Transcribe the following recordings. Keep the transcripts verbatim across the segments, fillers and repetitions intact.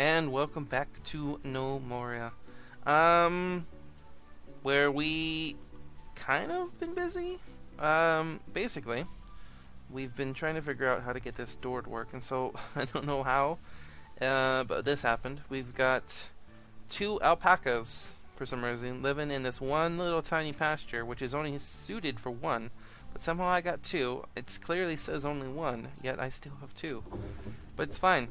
and welcome back to No Moria, um, where we kind of been busy. Um, basically, we've been trying to figure out how to get this door to work, and so I don't know how, uh, but this happened. We've got two alpacas for some reason living in this one little tiny pasture, which is only suited for one. But somehow I got two. It clearly says only one, yet I still have two. But it's fine.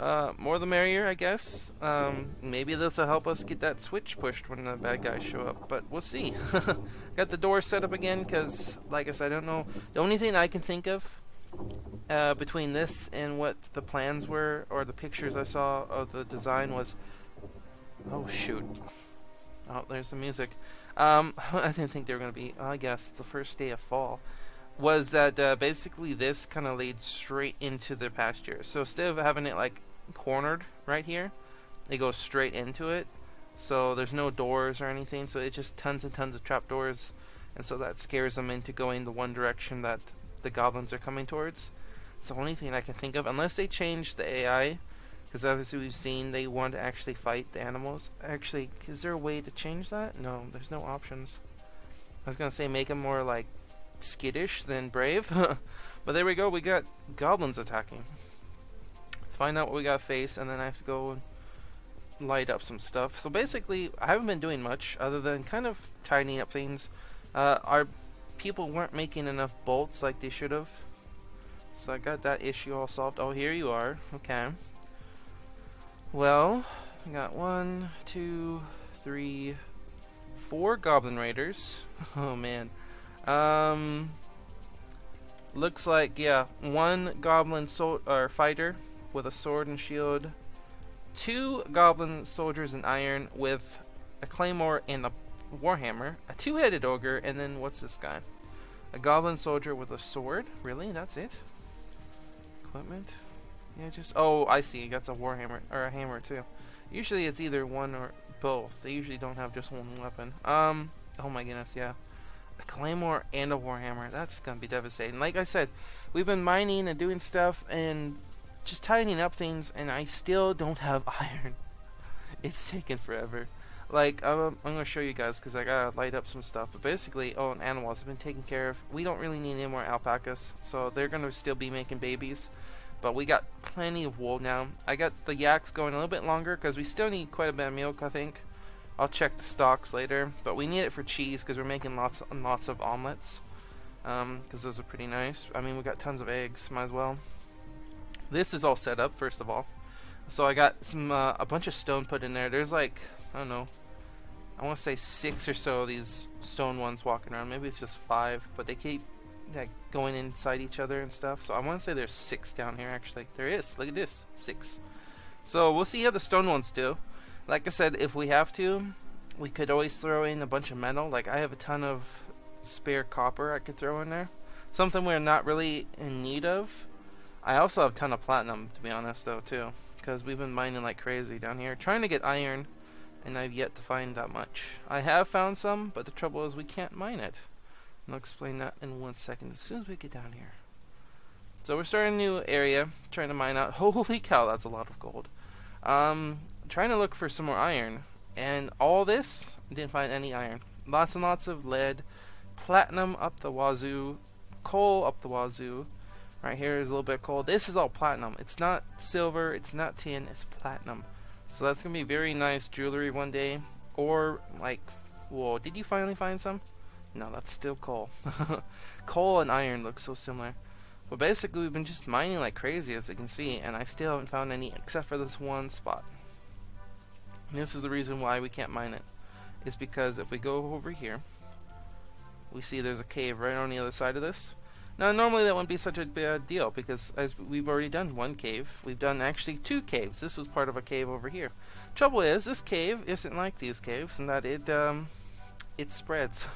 Uh, more the merrier, I guess. Um, maybe this will help us get that switch pushed when the bad guys show up, but we'll see. Got the door set up again, because, like I said, I don't know. The only thing I can think of uh, between this and what the plans were, or the pictures I saw of the design was... Oh, shoot. Oh, there's the music. Um, I didn't think they were going to be, I guess, it's the first day of fall, was that uh, basically this kind of leads straight into the pasture. So instead of having it like cornered right here, it goes straight into it. So there's no doors or anything, so it's just tons and tons of trapdoors, and so that scares them into going the one direction that the goblins are coming towards. It's the only thing I can think of, unless they change the A I, because obviously we've seen they want to actually fight the animals. Actually, is there a way to change that? No, there's no options. I was going to say make them more like skittish than brave. But there we go, we got goblins attacking. Let's find out what we got to face, and then I have to go and light up some stuff. So basically, I haven't been doing much other than kind of tidying up things. Uh, our people weren't making enough bolts like they should have. So I got that issue all solved. Oh, here you are. Okay. Well, I got one, two, three, four goblin raiders. Oh man. Um, looks like, yeah, one goblin sol- or fighter with a sword and shield, two goblin soldiers in iron with a claymore and a warhammer, a two-headed ogre, and then what's this guy? A goblin soldier with a sword? Really? That's it? Equipment? Yeah, just, oh, I see, that's a warhammer, or a hammer too. Usually it's either one or both. They usually don't have just one weapon. Um, oh my goodness, yeah. A claymore and a warhammer, that's gonna be devastating. Like I said, we've been mining and doing stuff and just tidying up things, and I still don't have iron. It's taken forever. Like, um, I'm gonna show you guys, because I gotta light up some stuff. But basically, oh, and animals have been taken care of. We don't really need any more alpacas, so they're gonna still be making babies. But we got plenty of wool now. I got the yaks going a little bit longer because we still need quite a bit of milk, I think. I'll check the stocks later. But we need it for cheese because we're making lots and lots of omelets. Um, because those are pretty nice. I mean, we got tons of eggs. Might as well. This is all set up, first of all. So I got some uh, a bunch of stone put in there. There's like, I don't know. I want to say six or so of these stone ones walking around. Maybe it's just five. But they keep... that going inside each other and stuff. So I want to say there's six down here actually. There is. Look at this. Six. So we'll see how the stone ones do. Like I said, if we have to, we could always throw in a bunch of metal. Like I have a ton of spare copper I could throw in there. Something we're not really in need of. I also have a ton of platinum, to be honest, though, too. Because we've been mining like crazy down here. Trying to get iron, and I've yet to find that much. I have found some, but the trouble is we can't mine it. I'll explain that in one second as soon as we get down here. So we're starting a new area, trying to mine out. Holy cow, that's a lot of gold. Um, trying to look for some more iron, and all this, I didn't find any iron. Lots and lots of lead, platinum up the wazoo, coal up the wazoo. Right here is a little bit of coal. This is all platinum. It's not silver, it's not tin, it's platinum. So that's gonna be very nice jewelry one day. Or like, whoa, did you finally find some? No, that's still coal. Coal and iron look so similar. But basically we've been just mining like crazy, as you can see, and I still haven't found any except for this one spot. And this is the reason why we can't mine it. It's because if we go over here, we see there's a cave right on the other side of this. Now normally that wouldn't be such a bad deal, because as we've already done one cave. We've done actually two caves. This was part of a cave over here. Trouble is, this cave isn't like these caves in that it um, it spreads.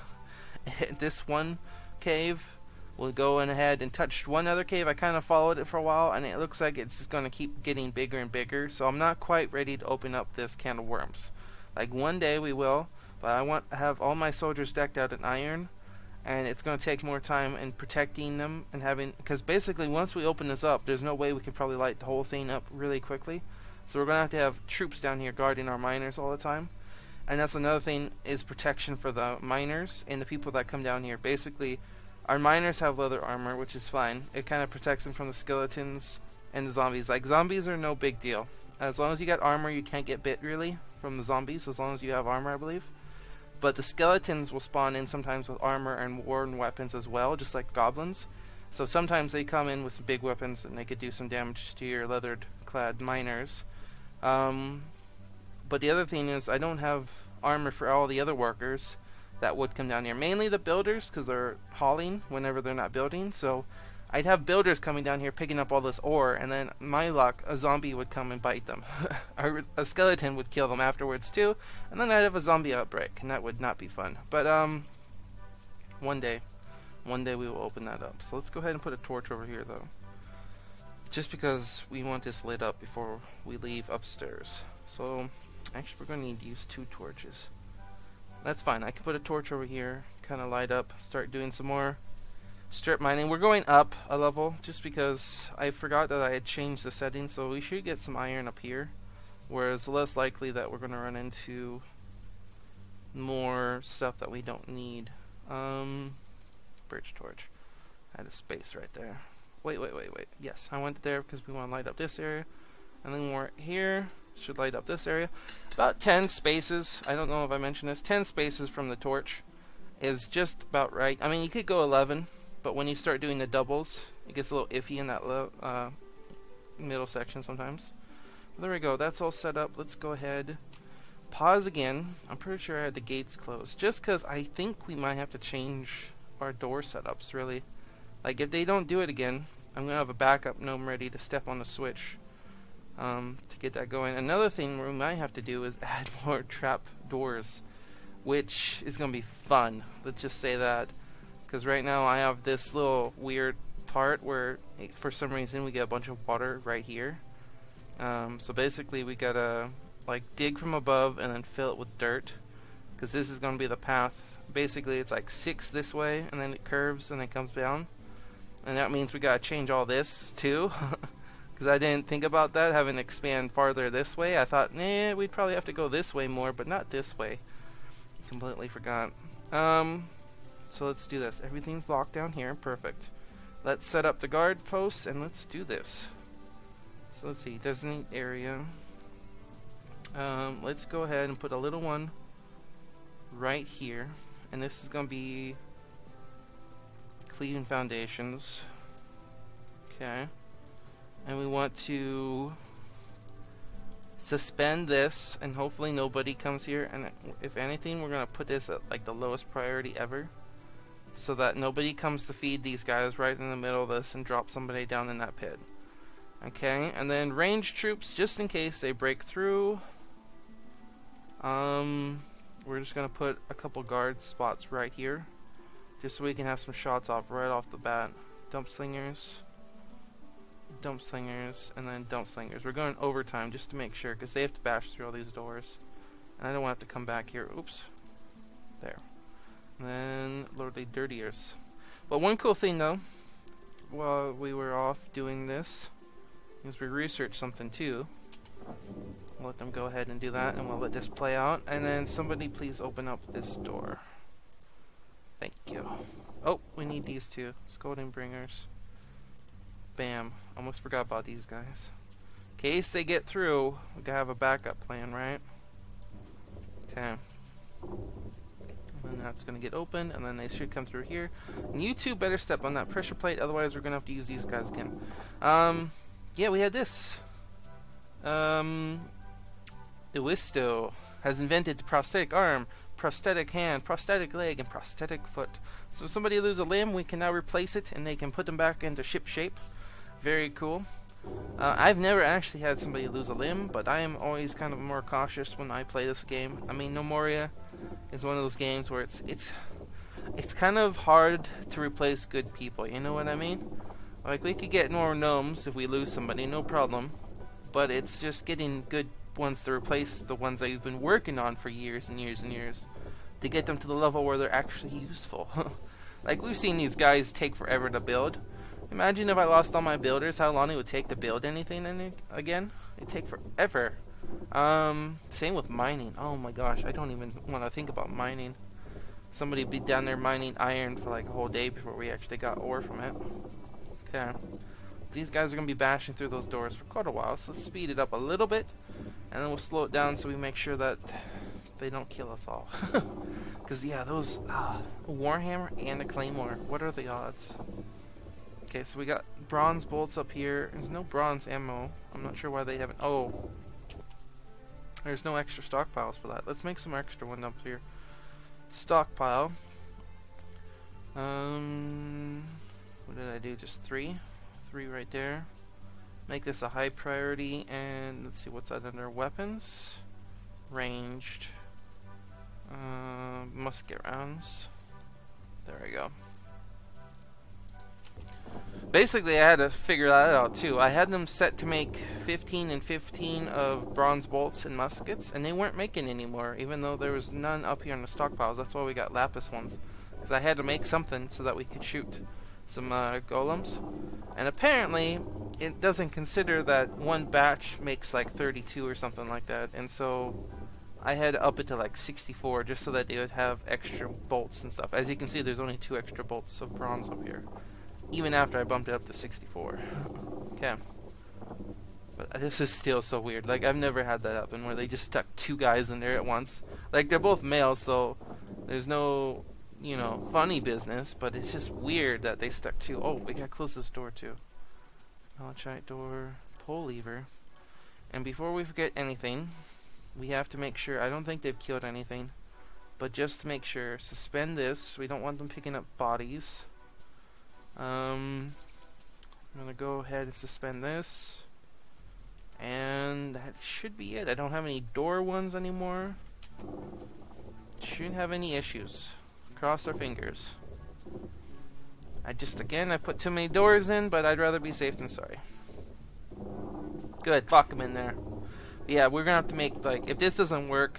This one cave will go in ahead and touch one other cave. I kind of followed it for a while, and it looks like it's just going to keep getting bigger and bigger, so I'm not quite ready to open up this can of worms. Like one day we will, but I want to have all my soldiers decked out in iron, and it's going to take more time in protecting them and having, because basically once we open this up, there's no way we could probably light the whole thing up really quickly. So we're going to have to have troops down here guarding our miners all the time. And that's another thing, is protection for the miners and the people that come down here. Basically, our miners have leather armor, which is fine. It kind of protects them from the skeletons and the zombies. Like, zombies are no big deal. As long as you got armor, you can't get bit, really, from the zombies, as long as you have armor, I believe. But the skeletons will spawn in sometimes with armor and worn weapons as well, just like goblins. So sometimes they come in with some big weapons and they could do some damage to your leather-clad miners. Um... But the other thing is, I don't have armor for all the other workers that would come down here. Mainly the builders, because they're hauling whenever they're not building. So I'd have builders coming down here picking up all this ore, and then my luck, a zombie would come and bite them. Or a skeleton would kill them afterwards too, and then I'd have a zombie outbreak, and that would not be fun. But um, one day, one day we will open that up. So let's go ahead and put a torch over here though, just because we want this lit up before we leave upstairs. So actually, we're going to need to use two torches. That's fine. I can put a torch over here, kind of light up, start doing some more strip mining. We're going up a level just because I forgot that I had changed the settings, so we should get some iron up here, whereas less likely that we're going to run into more stuff that we don't need. Um, birch torch. I had a space right there. Wait, wait, wait, wait. Yes, I went there because we want to light up this area, and then we're here. Should light up this area. About ten spaces, I don't know if I mentioned this, ten spaces from the torch is just about right. I mean, you could go eleven, but when you start doing the doubles, it gets a little iffy in that low, uh, middle section sometimes. Well, there we go, that's all set up. Let's go ahead, pause again. I'm pretty sure I had the gates closed, just because I think we might have to change our door setups, really. Like, if they don't do it again, I'm going to have a backup gnome ready to step on the switch. Um, to get that going. Another thing we might have to do is add more trap doors, which is going to be fun. Let's just say that, because right now I have this little weird part where for some reason we get a bunch of water right here. Um, so basically we gotta like dig from above and then fill it with dirt, because this is going to be the path. Basically it's like six this way and then it curves and it comes down, and that means we gotta change all this too. Because I didn't think about that, having to expand farther this way. I thought, nah, we'd probably have to go this way more, but not this way. Completely forgot. Um, so let's do this. Everything's locked down here. Perfect. Let's set up the guard posts, and let's do this. So let's see. Designate area. Um, let's go ahead and put a little one right here. And this is going to be Cleanfoundations. Okay. And we want to suspend this, and hopefully nobody comes here, and if anything we're gonna put this at like the lowest priority ever, so that nobody comes to feed these guys right in the middle of this and drop somebody down in that pit. Okay, and then range troops just in case they break through. Um, we're just gonna put a couple guard spots right here, just so we can have some shots off right off the bat. Dump slingers. Dump slingers, and then dump slingers. We're going overtime just to make sure, because they have to bash through all these doors, and I don't want to have to come back here. Oops, there. And then Lordly Dirtiers. But one cool thing though, while we were off doing this, is we researched something too. We'll let them go ahead and do that, and we'll let this play out. And then somebody please open up this door. Thank you. Oh, we need these two Scoldbringers. Bam. Almost forgot about these guys. In case they get through, we gotta have a backup plan, right? Okay. And that's gonna get open, and then they should come through here. And you two better step on that pressure plate, otherwise we're gonna have to use these guys again. Um, yeah, we had this. Um, Uisto has invented the prosthetic arm, prosthetic hand, prosthetic leg, and prosthetic foot. So if somebody loses a limb, we can now replace it, and they can put them back into ship shape. Very cool. Uh, I've never actually had somebody lose a limb, but I am always kind of more cautious when I play this game. I mean, No Moria is one of those games where it's it's it's kind of hard to replace good people. You know what I mean? Like, we could get more gnomes if we lose somebody, no problem. But it's just getting good ones to replace the ones that you've been working on for years and years and years, to get them to the level where they're actually useful. Like, we've seen these guys take forever to build. Imagine if I lost all my builders, how long it would take to build anything any again. It'd take forever. Um, same with mining. Oh my gosh, I don't even want to think about mining. Somebody be down there mining iron for like a whole day before we actually got ore from it. Okay. These guys are going to be bashing through those doors for quite a while, so let's speed it up a little bit. And then we'll slow it down so we make sure that they don't kill us all. Because, yeah, those... Uh, a Warhammer and a Claymore. What are the odds? Okay, so we got bronze bolts up here. There's no bronze ammo. I'm not sure why they haven't... Oh. There's no extra stockpiles for that. Let's make some extra one up here. Stockpile. Um... What did I do? Just three? Three right there. Make this a high priority, and let's see what's that under weapons. Ranged. Uh, musket rounds. There we go. Basically, I had to figure that out too. I had them set to make fifteen and fifteen of bronze bolts and muskets, and they weren't making any more, even though there was none up here in the stockpiles. That's why we got lapis ones, because I had to make something so that we could shoot some uh, golems. And apparently it doesn't consider that one batch makes like thirty-two or something like that, and so I had to up it to like sixty-four just so that they would have extra bolts and stuff. As you can see, there's only two extra bolts of bronze up here, even after I bumped it up to sixty-four. Okay, but this is still so weird. Like, I've never had that happen where they just stuck two guys in there at once. Like, they're both males, so there's no, you know, funny business, but it's just weird that they stuck to. Oh, we gotta close this door too. Malachite door, pole lever. And before we forget anything, we have to make sure, I don't think they've killed anything, but just to make sure, suspend this. We don't want them picking up bodies. Um, I'm gonna go ahead and suspend this. And that should be it. I don't have any door ones anymore. Shouldn't have any issues. Cross our fingers. I just, again, I put too many doors in, but I'd rather be safe than sorry. Good, fuck them in there. But yeah, we're gonna have to make, like, if this doesn't work,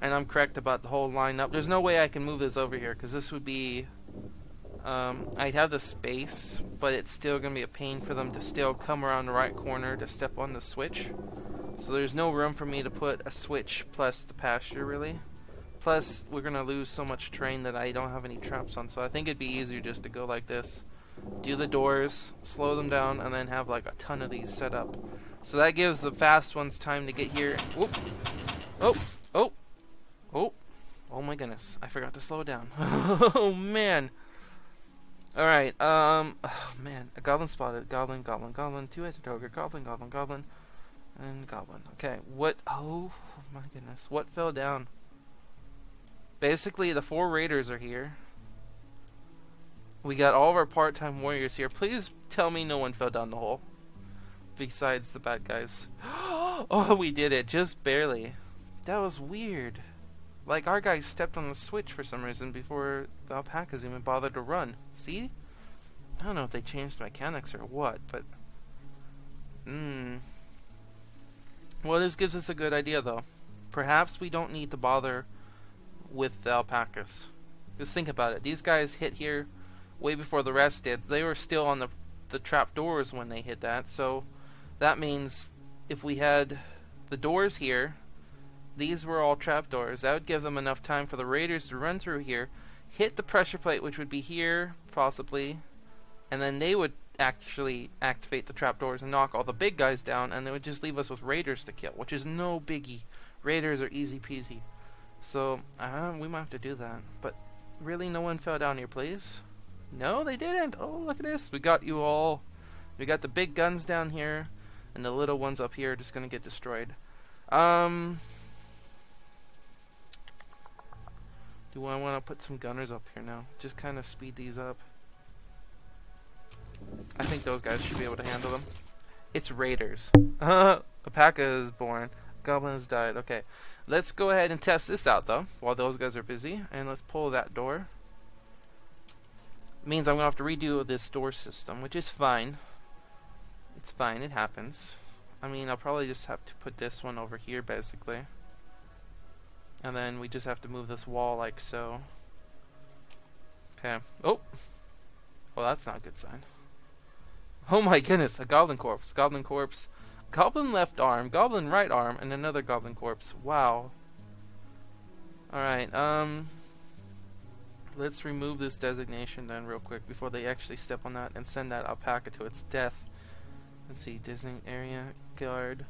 and I'm correct about the whole lineup, there's no way I can move this over here, because this would be, um, I'd have the space, but it's still gonna be a pain for them to still come around the right corner to step on the switch. So there's no room for me to put a switch plus the pasture, really. Plus, we're going to lose so much terrain that I don't have any traps on, so I think it'd be easier just to go like this. Do the doors, slow them down, and then have like a ton of these set up. So that gives the fast ones time to get here. Whoop. Oh, oh, oh, oh my goodness, I forgot to slow down. Oh man. Alright, um, oh man, a goblin spotted, goblin, goblin, goblin, two-headed ogre, goblin, goblin, goblin, and goblin. Okay, what, oh my goodness, what fell down? Basically, the four raiders are here. We got all of our part-time warriors here. Please tell me no one fell down the hole. Besides the bad guys. Oh, we did it. Just barely. That was weird. Like, our guys stepped on the switch for some reason before the alpacas even bothered to run. See? I don't know if they changed the mechanics or what, but... Hmm. Well, this gives us a good idea, though. Perhaps we don't need to bother... with the alpacas. Just think about it. These guys hit here way before the rest did. They were still on the the trap doors when they hit that, so that means if we had the doors here, these were all trap doors. That would give them enough time for the raiders to run through here, hit the pressure plate, which would be here possibly, and then they would actually activate the trap doors and knock all the big guys down, and they would just leave us with raiders to kill, which is no biggie. Raiders are easy peasy. So, uh, we might have to do that. But, really, no one fell down here, please? No, they didn't! Oh, look at this! We got you all. We got the big guns down here, and the little ones up here are just gonna get destroyed. Um... Do I want to put some gunners up here now? Just kind of speed these up. I think those guys should be able to handle them. It's raiders. Alpaca is born. Goblins died. Okay. Let's go ahead and test this out, though, while those guys are busy. And let's pull that door. Means I'm going to have to redo this door system, which is fine. It's fine. It happens. I mean, I'll probably just have to put this one over here, basically. And then we just have to move this wall like so. Okay. Oh! Well, that's not a good sign. Oh my goodness, a goblin corpse, goblin corpse, goblin left arm, goblin right arm, and another goblin corpse. Wow. Alright, um... let's remove this designation then real quick before they actually step on that and send that alpaca to its death. Let's see, designated area, guard.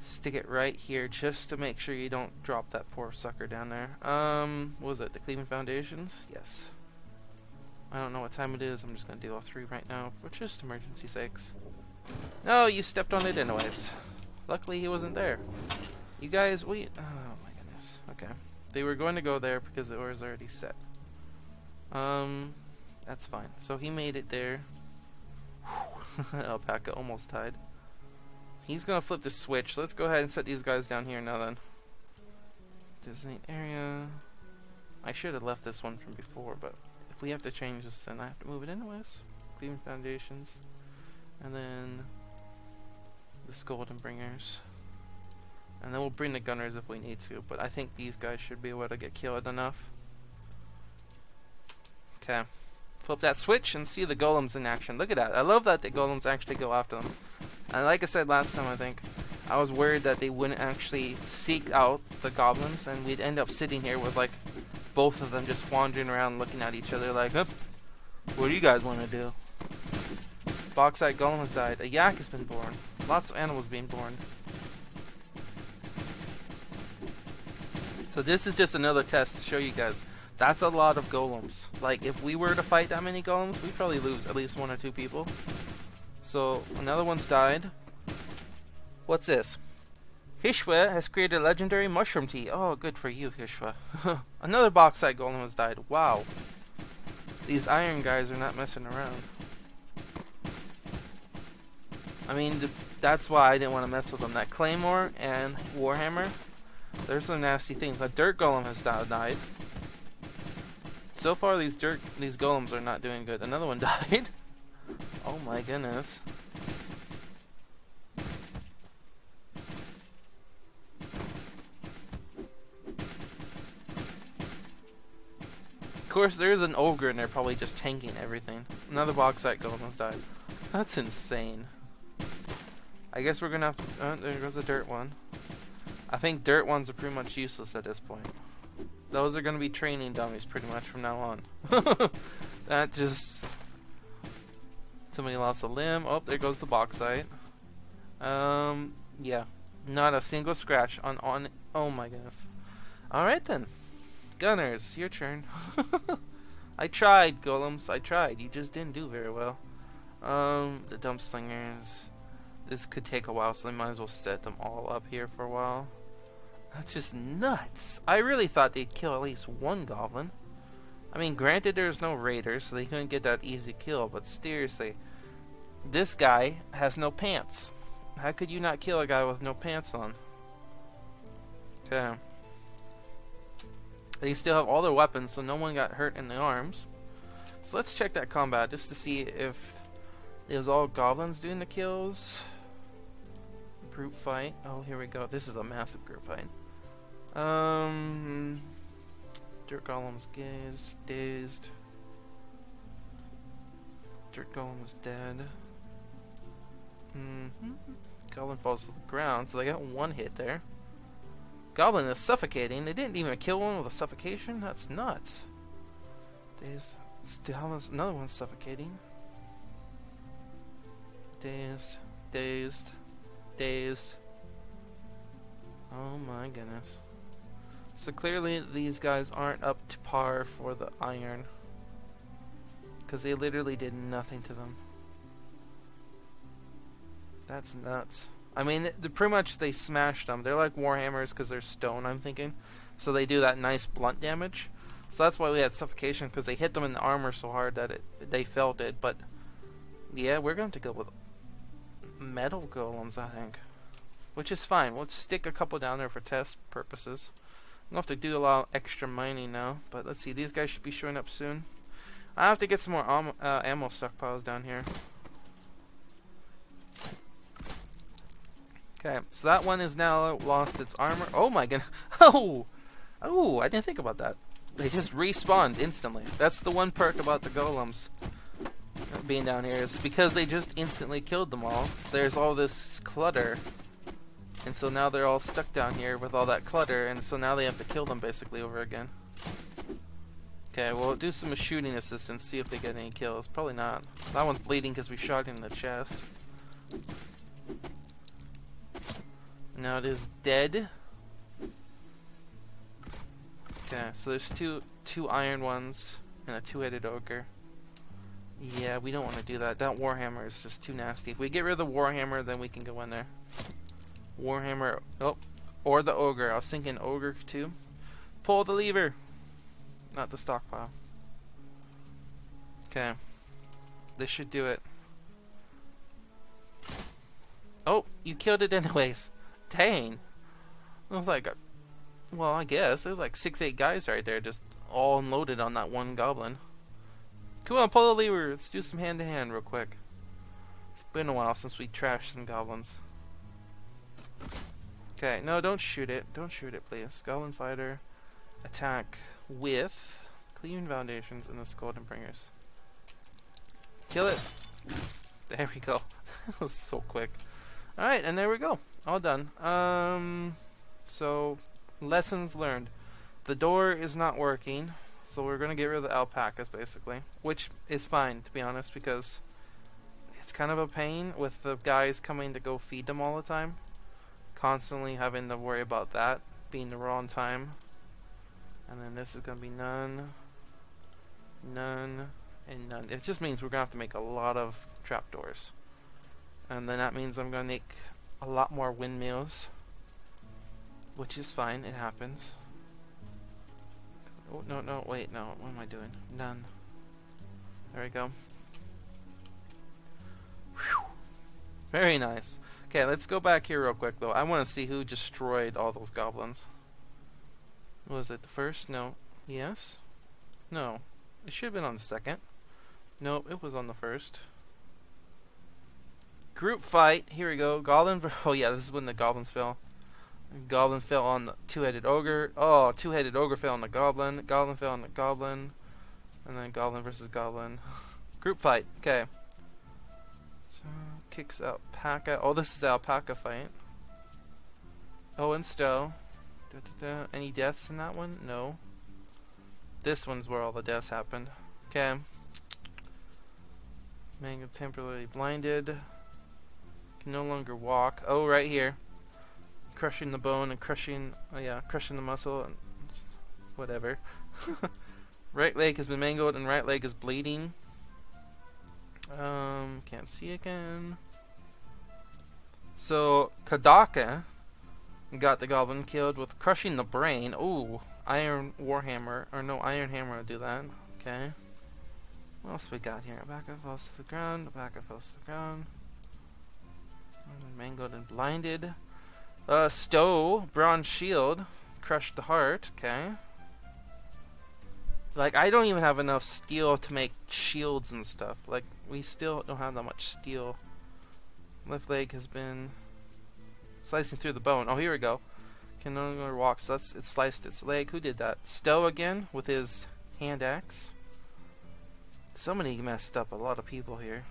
Stick it right here just to make sure you don't drop that poor sucker down there. Um, what was it, the Cleanfoundations? Yes. I don't know what time it is, I'm just gonna do all three right now for just emergency sakes. No, you stepped on it anyways. Luckily he wasn't there. You guys, we... oh my goodness, okay. They were going to go there because the door's already set. Um, that's fine. So he made it there. Alpaca almost tied. He's gonna flip the switch. Let's go ahead and set these guys down here now then. Designated area. I should have left this one from before, but if we have to change this, then I have to move it anyways. Cleanfoundations. And then the Scoldbringers. And then we'll bring the gunners if we need to, but I think these guys should be able to get killed enough. Okay, flip that switch and see the golems in action. Look at that. I love that the golems actually go after them. And like I said last time, I think, I was worried that they wouldn't actually seek out the goblins and we'd end up sitting here with like both of them just wandering around looking at each other like, huh, what do you guys want to do? Box-eyed golem has died. A yak has been born. Lots of animals being born. So this is just another test to show you guys. That's a lot of golems. Like, if we were to fight that many golems, we'd probably lose at least one or two people. So, another one's died. What's this? Hishwa has created a legendary mushroom tea. Oh, good for you, Hishwa. Another box-eyed golem has died. Wow. These iron guys are not messing around. I mean, th that's why I didn't want to mess with them. That claymore and warhammer, there's some nasty things. That dirt golem has died. So far, these dirt, these golems are not doing good. Another one died. Oh my goodness. Of course, there's an ogre in there probably just tanking everything. Another boxite golem has died. That's insane. I guess we're gonna have to... oh, there goes the dirt one. I think dirt ones are pretty much useless at this point. Those are gonna be training dummies pretty much from now on. That just... somebody lost a limb. Oh, there goes the bauxite. Um, yeah. Not a single scratch on... on. Oh my goodness. Alright then. Gunners, your turn. I tried, golems. I tried. You just didn't do very well. Um, the dump slingers... this could take a while, so I might as well set them all up here for a while. That's just nuts. I really thought they'd kill at least one goblin. I mean, granted there's no raiders, so they couldn't get that easy kill, but seriously, this guy has no pants. How could you not kill a guy with no pants on? Okay. They still have all their weapons, so no one got hurt in the arms. So let's check that combat just to see if it was all goblins doing the kills. Group fight. Oh, here we go. This is a massive group fight. Um, dirt golem's gazed, dazed. Dirt golem's dead. Mm-hmm. Goblin falls to the ground, so they got one hit there. Goblin is suffocating. They didn't even kill one with a suffocation. That's nuts. Dazed. Another one's suffocating. Dazed. Dazed. Dazed. Oh my goodness. So clearly these guys aren't up to par for the iron, because they literally did nothing to them. That's nuts. I mean, pretty much they smashed them. They're like warhammers because they're stone, I'm thinking. So they do that nice blunt damage. So that's why we had suffocation, because they hit them in the armor so hard that it, they felt it. But yeah, we're going to go with metal golems, I think, which is fine. We'll stick a couple down there for test purposes. I'm gonna have to do a lot of extra mining now, but let's see, these guys should be showing up soon. I have to get some more um, uh, ammo stockpiles down here. Okay, so that one is now lost its armor. Oh my goodness. Oh, oh, I didn't think about that. They just respawned instantly. That's the one perk about the golems. being down here is because they just instantly killed them all. There's all this clutter, and so now they're all stuck down here with all that clutter, and so now they have to kill them basically over again. Okay, well, do some shooting assistance, see if they get any kills. Probably not. That one's bleeding because we shot him in the chest. Now it is dead. Okay, so there's two two iron ones and a two-headed ogre. Yeah, we don't want to do that. That warhammer is just too nasty. If we get rid of the warhammer, then we can go in there. Warhammer, oh, or the ogre. I was thinking ogre too. Pull the lever, not the stockpile. Okay, this should do it. Oh, you killed it anyways. Dang. It was like, well, I guess there's like six, eight guys right there, just all unloaded on that one goblin. Come on, pull the lever. Let's do some hand to hand real quick. It's been a while since we trashed some goblins. Okay, no, don't shoot it. Don't shoot it, please. Goblin fighter, attack with Cleanfoundations and the Scoldbringers. Kill it. There we go. That was so quick. All right, and there we go. All done. Um, so lessons learned. The door is not working, so we're gonna get rid of the alpacas basically, which is fine to be honest because it's kind of a pain with the guys coming to go feed them all the time. Constantly having to worry about that being the wrong time. And then this is gonna be none, none, and none. It just means we're gonna have to make a lot of trapdoors. And then that means I'm gonna make a lot more windmills, which is fine, it happens. Oh, no, no, wait, no, what am I doing? None. There we go. Whew. Very nice. Okay, let's go back here real quick though. I want to see who destroyed all those goblins. Was it the first? No. Yes? No. It should have been on the second. Nope, it was on the first. Group fight. Here we go. Goblin. Oh yeah, this is when the goblins fell. Goblin fell on the two-headed ogre. Oh, two-headed ogre fell on the goblin. Goblin fell on the goblin. And then goblin versus goblin. Group fight. Okay. So, kicks alpaca. Oh, this is the alpaca fight. Oh, and Stowe. Da, da, da. Any deaths in that one? No. This one's where all the deaths happened. Okay. Mango temporarily blinded. Can no longer walk. Oh, right here. Crushing the bone and crushing, oh yeah, crushing the muscle and whatever. Right leg has been mangled and right leg is bleeding. Um, can't see again. So Kadaka got the goblin killed with crushing the brain. Ooh, iron warhammer or no iron hammer would do that. Okay. What else we got here? Abaka falls to the ground. Abaka falls to the ground. Mangled and blinded. Uh, Stowe, bronze shield, crushed the heart, okay. Like, I don't even have enough steel to make shields and stuff. Like, we still don't have that much steel. Left leg has been slicing through the bone. Oh, here we go. Can no longer walk, so that's, it sliced its leg. Who did that? Stowe again, with his hand axe. Somebody messed up a lot of people here.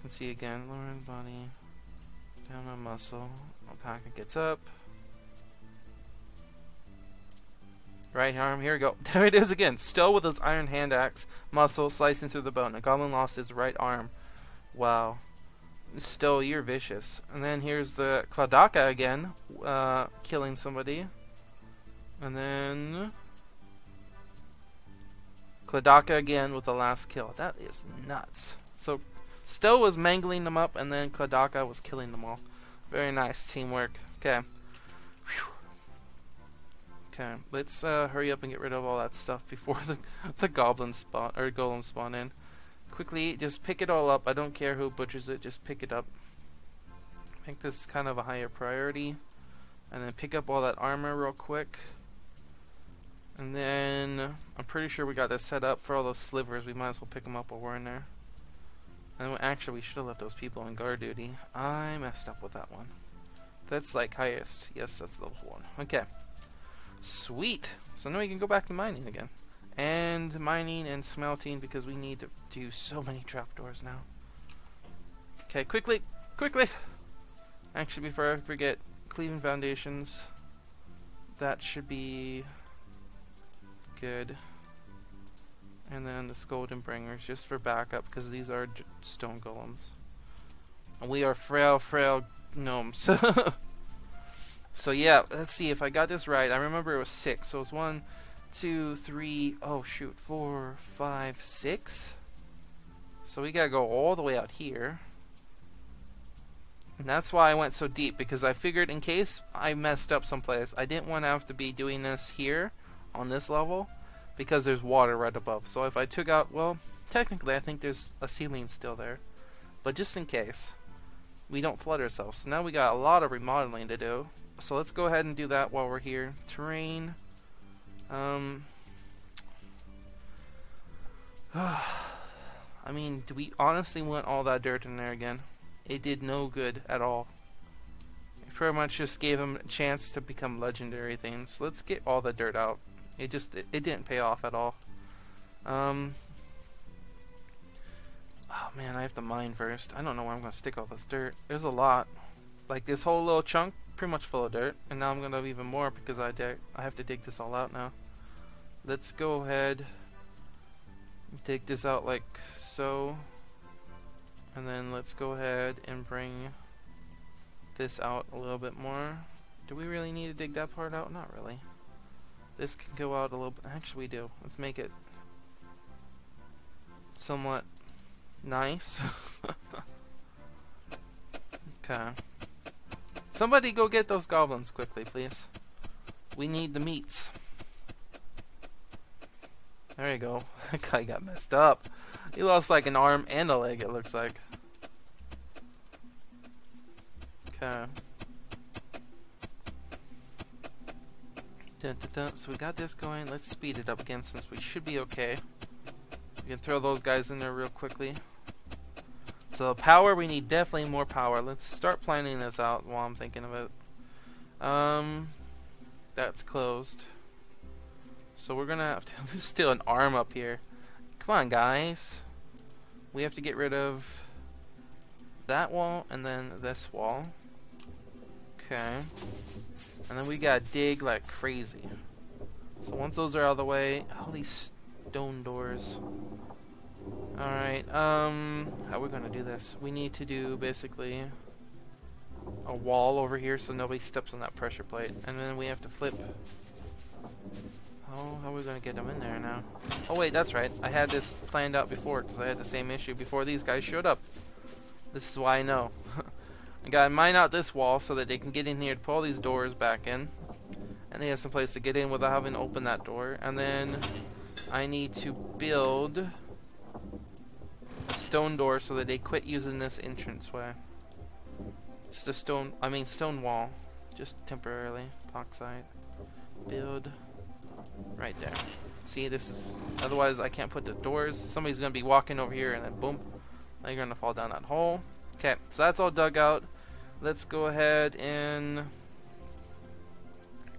Can see again, Lauren, Bonnie. Down a muscle. Alpaca gets up. Right arm. Here we go. There it is again. Stowe with his iron hand axe. Muscle slicing through the bone. A goblin lost his right arm. Wow. Stowe, you're vicious. And then here's the Kadaka again, uh, killing somebody. And then Kadaka again with the last kill. That is nuts. So Stowe was mangling them up, and then Kadaka was killing them all. Very nice teamwork. Okay. Whew. Okay. Let's uh, hurry up and get rid of all that stuff before the the goblin spawn or golem spawn in. Quickly, just pick it all up. I don't care who butchers it. Just pick it up. Make this kind of a higher priority, and then pick up all that armor real quick. And then I'm pretty sure we got this set up for all those slivers. We might as well pick them up while we're in there. And actually, we should have left those people on guard duty. I messed up with that one. That's like highest. Yes, that's the whole one. Okay. Sweet. So now we can go back to mining again. and mining and smelting, because we need to do so many trapdoors now. Okay, quickly, quickly. Actually, before I forget, Cleanfoundations. That should be good. And then the Scoldbringers, just for backup, because these are j stone golems. And we are frail, frail gnomes. So yeah, let's see if I got this right. I remember it was six, so it's one, two, three, oh shoot, four, five, six. So we gotta go all the way out here. And that's why I went so deep, because I figured in case I messed up someplace, I didn't want to have to be doing this here on this level, because there's water right above. So if I took out, well, technically I think there's a ceiling still there, but just in case we don't flood ourselves. So now we got a lot of remodeling to do. So let's go ahead and do that while we're here. Terrain. Um. I mean, do we honestly want all that dirt in there again? It did no good at all. It pretty much just gave him a chance to become legendary things. So let's get all the dirt out. It just it, it didn't pay off at all. Um. Oh man, I have to mine first. I don't know where I'm gonna stick all this dirt. There's a lot. Like this whole little chunk, pretty much full of dirt, and now I'm gonna have even more because I dig I have to dig this all out now. Let's go ahead and dig this out like so, and then let's go ahead and bring this out a little bit more. Do we really need to dig that part out? Not really. This can go out a little bit. Actually, we do. Let's make it somewhat nice. Okay. Somebody go get those goblins quickly, please. We need the meats. There you go. That guy got messed up. He lost like an arm and a leg, it looks like. Okay. Dun, dun, dun. So we got this going. Let's speed it up again since we should be okay. We can throw those guys in there real quickly. So power, we need definitely more power. Let's start planning this out while I'm thinking of it. Um, that's closed. So we're gonna have to lose still an arm up here. Come on, guys. We have to get rid of that wall and then this wall. Okay. And then we gotta dig like crazy. So once those are out of the way, all these stone doors. Alright, um, how are we going to do this? We need to do, basically, a wall over here so nobody steps on that pressure plate. And then we have to flip. Oh, how are we going to get them in there now? Oh, wait, that's right. I had this planned out before because I had the same issue before these guys showed up. This is why I know. I got to mine out this wall so that they can get in here to pull these doors back in. And they have some place to get in without having to open that door. And then I need to build stone door so that they quit using this entranceway. Just a stone, I mean stone wall, just temporarily. Pockside, build, right there. See, this is, otherwise I can't put the doors. Somebody's gonna be walking over here and then boom, now you're gonna fall down that hole. Okay, so that's all dug out. Let's go ahead and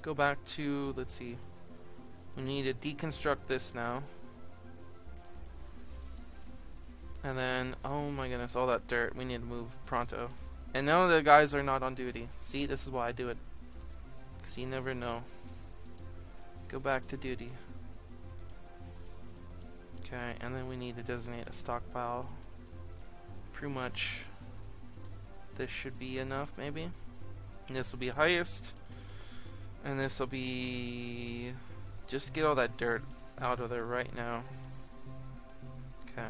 go back to, let's see, we need to deconstruct this now. And then, oh my goodness, all that dirt. We need to move pronto. And none of the guys are not on duty. See, this is why I do it. Because you never know. Go back to duty. Okay, and then we need to designate a stockpile. Pretty much, this should be enough, maybe. And this will be highest. And this will be... just get all that dirt out of there right now. Okay.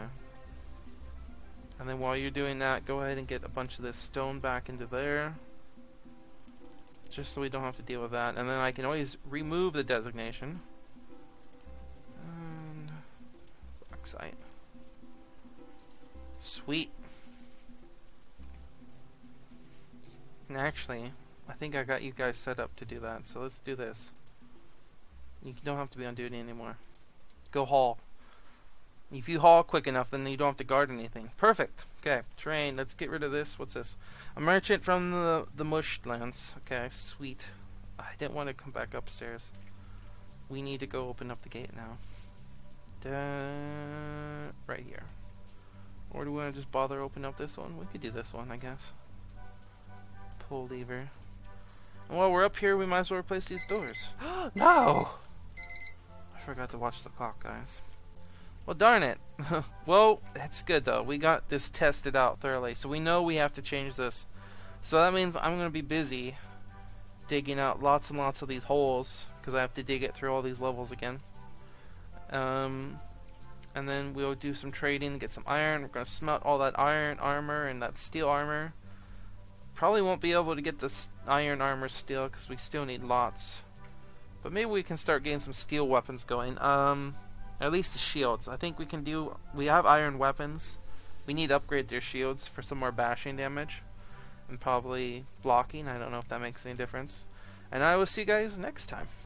And then while you're doing that, go ahead and get a bunch of this stone back into there. Just so we don't have to deal with that. And then I can always remove the designation. And Oxite. Sweet. And actually, I think I got you guys set up to do that. So let's do this. You don't have to be on duty anymore. Go haul. If you haul quick enough, then you don't have to guard anything. Perfect. Okay, terrain. Let's get rid of this. What's this? A merchant from the, the Mushlands. Okay, sweet. I didn't want to come back upstairs. We need to go open up the gate now. da, right here. Or do we want to just bother open up this one? We could do this one, I guess. Pull lever. And while we're up here, we might as well replace these doors. No! I forgot to watch the clock, guys. Well, darn it. Well, that's good, though. We got this tested out thoroughly, so we know we have to change this. So that means I'm going to be busy digging out lots and lots of these holes, because I have to dig it through all these levels again. Um, and then we'll do some trading, get some iron. We're going to smelt all that iron armor and that steel armor. Probably won't be able to get this iron armor steel, because we still need lots. But maybe we can start getting some steel weapons going. Um... At least the shields. I think we can do... We have iron weapons. We need to upgrade their shields for some more bashing damage. And probably blocking. I don't know if that makes any difference. And I will see you guys next time.